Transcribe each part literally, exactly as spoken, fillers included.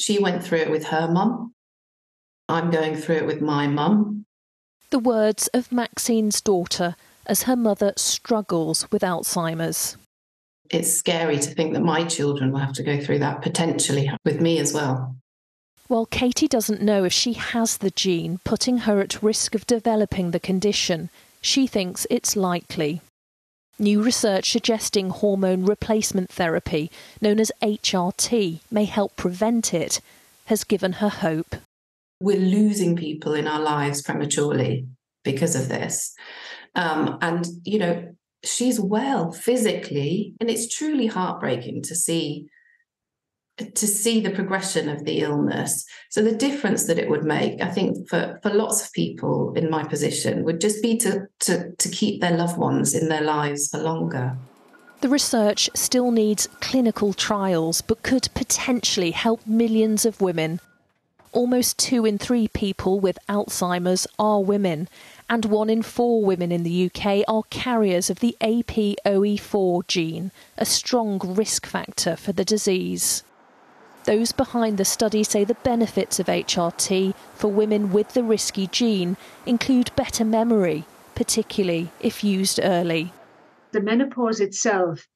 She went through it with her mum. I'm going through it with my mum. The words of Maxine's daughter as her mother struggles with Alzheimer's. It's scary to think that my children will have to go through that potentially with me as well. While Katie doesn't know if she has the gene, putting her at risk of developing the condition, she thinks it's likely. New research suggesting hormone replacement therapy, known as H R T, may help prevent it, has given her hope. We're losing people in our lives prematurely because of this. Um, and, you know, she's well physically, and it's truly heartbreaking to see to see the progression of the illness. So the difference that it would make, I think, for, for lots of people in my position, would just be to, to, to keep their loved ones in their lives for longer. The research still needs clinical trials, but could potentially help millions of women. Almost two in three people with Alzheimer's are women, and one in four women in the U K are carriers of the A P O E four gene, a strong risk factor for the disease. Those behind the study say the benefits of H R T for women with the risky gene include better memory, particularly if used early. The menopause itself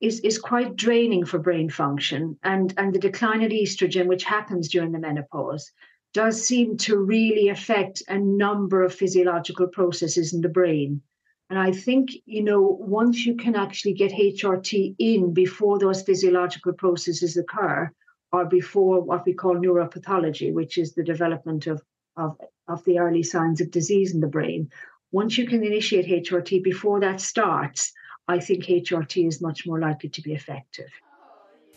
is, is quite draining for brain function, and, and the decline of estrogen, which happens during the menopause, does seem to really affect a number of physiological processes in the brain. And I think, you know, once you can actually get H R T in before those physiological processes occur, or before what we call neuropathology, which is the development of, of, of the early signs of disease in the brain, once you can initiate H R T before that starts, I think H R T is much more likely to be effective.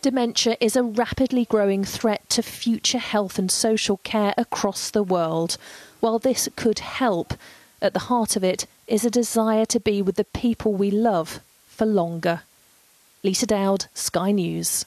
Dementia is a rapidly growing threat to future health and social care across the world. While this could help, at the heart of it is a desire to be with the people we love for longer. Lisa Dowd, Sky News.